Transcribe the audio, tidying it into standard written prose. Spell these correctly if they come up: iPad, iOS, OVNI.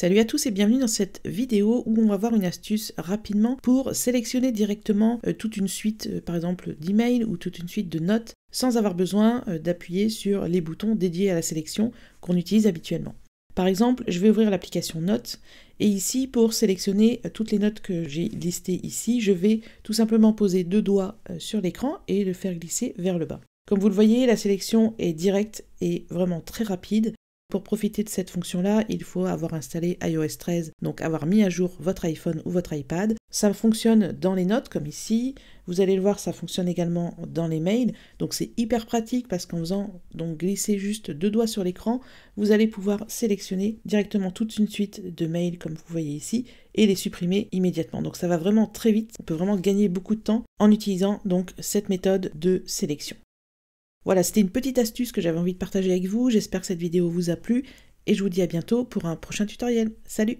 Salut à tous et bienvenue dans cette vidéo où on va voir une astuce rapidement pour sélectionner directement toute une suite par exemple d'emails ou toute une suite de notes sans avoir besoin d'appuyer sur les boutons dédiés à la sélection qu'on utilise habituellement. Par exemple, je vais ouvrir l'application Notes et ici pour sélectionner toutes les notes que j'ai listées ici, je vais tout simplement poser deux doigts sur l'écran et le faire glisser vers le bas. Comme vous le voyez, la sélection est directe et vraiment très rapide. Pour profiter de cette fonction-là, il faut avoir installé iOS 13, donc avoir mis à jour votre iPhone ou votre iPad. Ça fonctionne dans les notes, comme ici. Vous allez le voir, ça fonctionne également dans les mails. Donc c'est hyper pratique parce qu'en faisant donc glisser juste deux doigts sur l'écran, vous allez pouvoir sélectionner directement toute une suite de mails, comme vous voyez ici, et les supprimer immédiatement. Donc ça va vraiment très vite. On peut vraiment gagner beaucoup de temps en utilisant donc cette méthode de sélection. Voilà, c'était une petite astuce que j'avais envie de partager avec vous. J'espère que cette vidéo vous a plu et je vous dis à bientôt pour un prochain tutoriel. Salut!